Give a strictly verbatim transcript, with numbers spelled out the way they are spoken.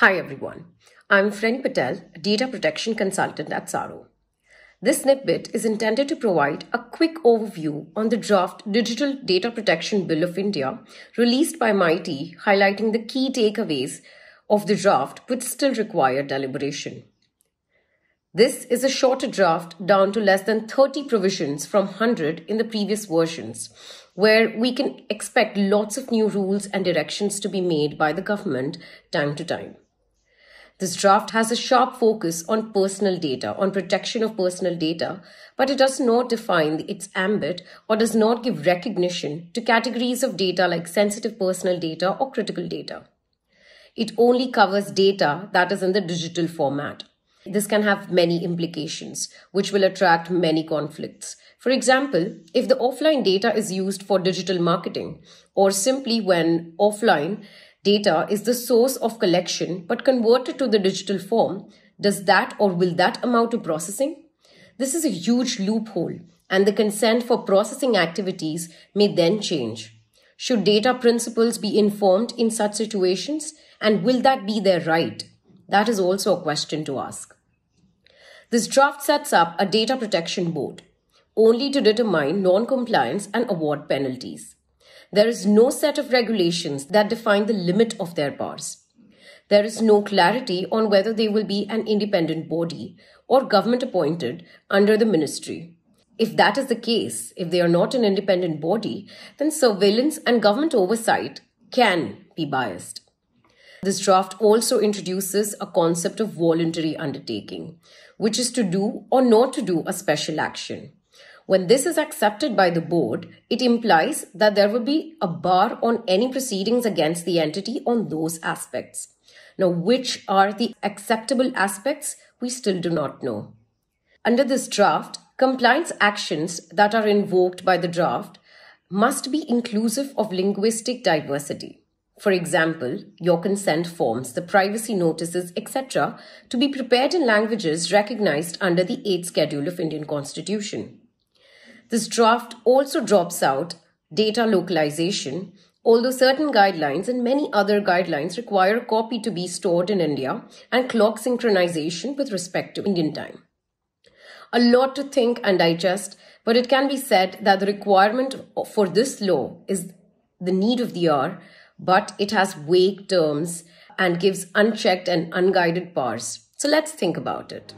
Hi everyone, I'm Freni Patel, a Data Protection Consultant at S A R O. This snippet is intended to provide a quick overview on the draft Digital Data Protection Bill of India released by MeitY, highlighting the key takeaways of the draft which still require deliberation. This is a shorter draft down to less than thirty provisions from one hundred in the previous versions, where we can expect lots of new rules and directions to be made by the government time to time. This draft has a sharp focus on personal data, on protection of personal data, but it does not define its ambit or does not give recognition to categories of data like sensitive personal data or critical data. It only covers data that is in the digital format. This can have many implications, which will attract many conflicts. For example, if the offline data is used for digital marketing, or simply when offline data is the source of collection but converted to the digital form, does that or will that amount to processing? This is a huge loophole, and the consent for processing activities may then change. Should data principals be informed in such situations, and will that be their right? That is also a question to ask. This draft sets up a data protection board only to determine non-compliance and award penalties. There is no set of regulations that define the limit of their powers. There is no clarity on whether they will be an independent body or government appointed under the ministry. If that is the case, if they are not an independent body, then surveillance and government oversight can be biased. This draft also introduces a concept of voluntary undertaking, which is to do or not to do a special action. When this is accepted by the board, it implies that there will be a bar on any proceedings against the entity on those aspects. Now, which are the acceptable aspects, we still do not know. Under this draft, compliance actions that are invoked by the draft must be inclusive of linguistic diversity. For example, your consent forms, the privacy notices, et cetera, to be prepared in languages recognized under the eighth Schedule of Indian Constitution. This draft also drops out data localization, although certain guidelines and many other guidelines require a copy to be stored in India and clock synchronization with respect to Indian time. A lot to think and digest, but it can be said that the requirement for this law is the need of the hour, but it has vague terms and gives unchecked and unguided powers. So let's think about it.